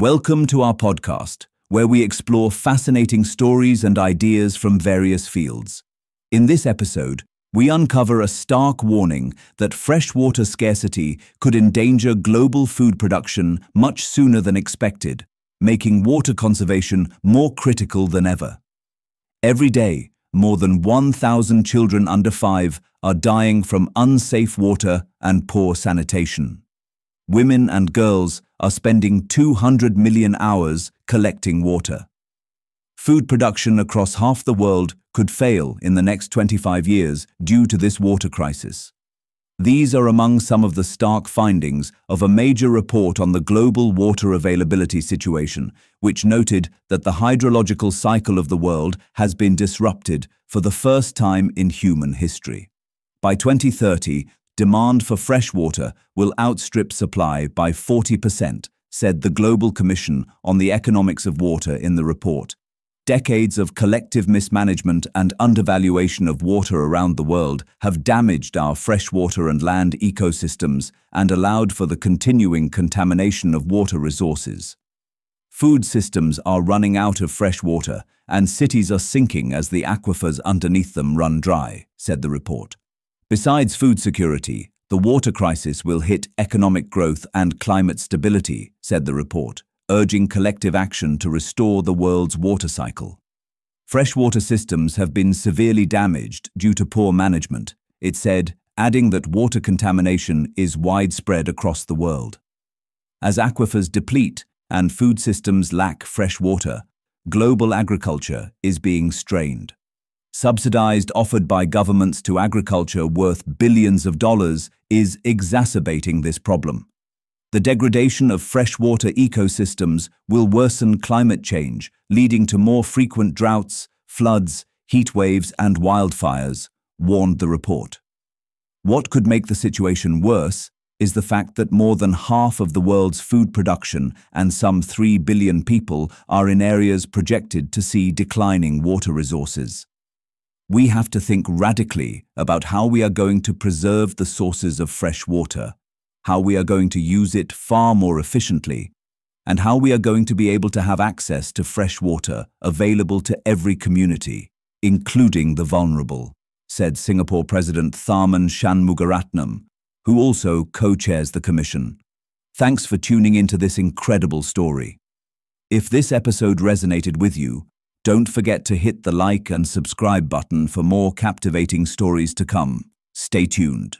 Welcome to our podcast, where we explore fascinating stories and ideas from various fields. In this episode, we uncover a stark warning that freshwater scarcity could endanger global food production much sooner than expected, making water conservation more critical than ever. Every day, more than 1,000 children under 5 are dying from unsafe water and poor sanitation. Women and girls are spending 200 million hours collecting water. Food production across half the world could fail in the next 25 years due to this water crisis. These are among some of the stark findings of a major report on the global water availability situation, which noted that the hydrological cycle of the world has been disrupted for the first time in human history. By 2030, demand for fresh water will outstrip supply by 40%, said the Global Commission on the Economics of Water in the report. Decades of collective mismanagement and undervaluation of water around the world have damaged our freshwater and land ecosystems and allowed for the continuing contamination of water resources. Food systems are running out of fresh water, and cities are sinking as the aquifers underneath them run dry, said the report. Besides food security, the water crisis will hit economic growth and climate stability, said the report, urging collective action to restore the world's water cycle. Freshwater systems have been severely damaged due to poor management, it said, adding that water contamination is widespread across the world. As aquifers deplete and food systems lack fresh water, global agriculture is being strained. Subsidized offered by governments to agriculture worth billions of dollars is exacerbating this problem. The degradation of freshwater ecosystems will worsen climate change, leading to more frequent droughts, floods, heat waves, and wildfires, warned the report. What could make the situation worse is the fact that more than half of the world's food production and some 3 billion people are in areas projected to see declining water resources. We have to think radically about how we are going to preserve the sources of fresh water, how we are going to use it far more efficiently, and how we are going to be able to have access to fresh water available to every community, including the vulnerable, said Singapore President Tharman Shanmugaratnam, who also co-chairs the commission. Thanks for tuning into this incredible story. If this episode resonated with you, don't forget to hit the like and subscribe button for more captivating stories to come. Stay tuned.